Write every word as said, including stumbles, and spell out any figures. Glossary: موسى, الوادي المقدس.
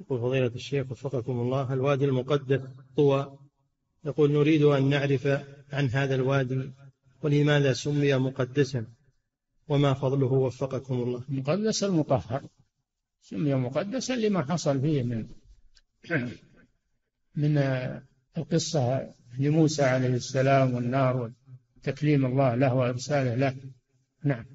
يقول فضيلة الشيخ وفقكم الله، الوادي المقدس طوى، يقول نريد أن نعرف عن هذا الوادي ولماذا سمي مقدسا وما فضله وفقكم الله. مقدس المطهر، سمي مقدسا لما حصل فيه من من القصة لموسى عليه السلام والنار وتكليم الله له وإرساله له. نعم.